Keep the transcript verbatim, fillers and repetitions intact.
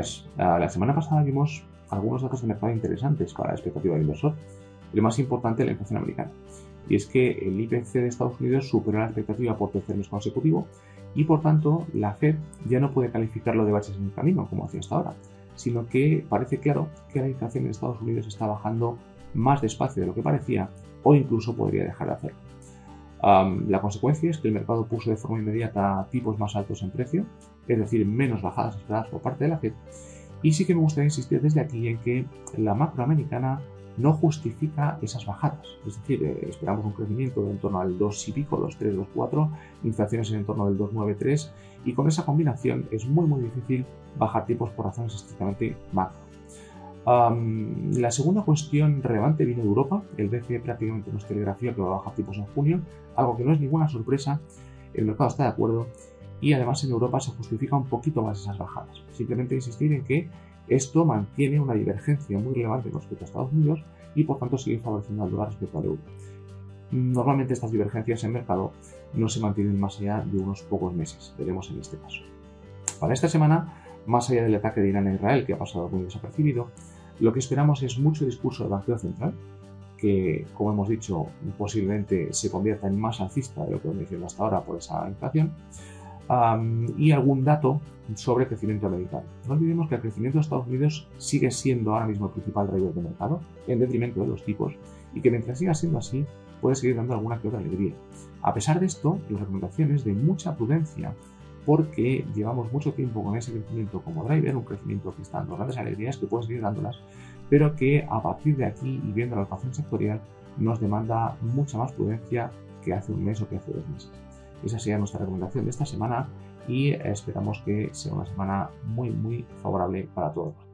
días. La semana pasada vimos algunos datos de mercado interesantes para la expectativa del inversor. El más importante es la inflación americana. Y es que el I P C de Estados Unidos superó la expectativa por tercer mes consecutivo y, por tanto, la FED ya no puede calificarlo de baches en el camino, como hacía hasta ahora, sino que parece claro que la inflación en Estados Unidos está bajando más despacio de lo que parecía o incluso podría dejar de hacerlo. Um, la consecuencia es que el mercado puso de forma inmediata tipos más altos en precio, es decir, menos bajadas esperadas por parte de la FED. Y sí que me gustaría insistir desde aquí en que la macroamericana no justifica esas bajadas, es decir, eh, esperamos un crecimiento de en torno al dos y pico, dos coma tres, dos coma cuatro, inflaciones en el entorno del dos coma nueve tres, y con esa combinación es muy muy difícil bajar tipos por razones estrictamente macro. Um, la segunda cuestión relevante viene de Europa. El B C E prácticamente nos telegrafió que va a bajar tipos en junio, algo que no es ninguna sorpresa, el mercado está de acuerdo, y además en Europa se justifica un poquito más esas bajadas. Simplemente insistir en que esto mantiene una divergencia muy relevante con respecto a Estados Unidos y por tanto sigue favoreciendo al dólar respecto al euro. Normalmente estas divergencias en mercado no se mantienen más allá de unos pocos meses, veremos en este caso. Para esta semana, más allá del ataque de Irán a Israel, que ha pasado muy desapercibido, lo que esperamos es mucho discurso del Banco Central, que, como hemos dicho, posiblemente se convierta en más alcista de lo que hemos dicho hasta ahora por esa inflación. Um, y algún dato sobre crecimiento americano. No olvidemos que el crecimiento de Estados Unidos sigue siendo ahora mismo el principal driver de mercado, en detrimento de los tipos, y que mientras siga siendo así, puede seguir dando alguna que otra alegría. A pesar de esto, la recomendación es de mucha prudencia, porque llevamos mucho tiempo con ese crecimiento como driver, un crecimiento que está dando grandes alegrías, que puede seguir dándolas, pero que a partir de aquí, y viendo la rotación sectorial, nos demanda mucha más prudencia que hace un mes o que hace dos meses. Esa sería nuestra recomendación de esta semana y esperamos que sea una semana muy, muy favorable para todos.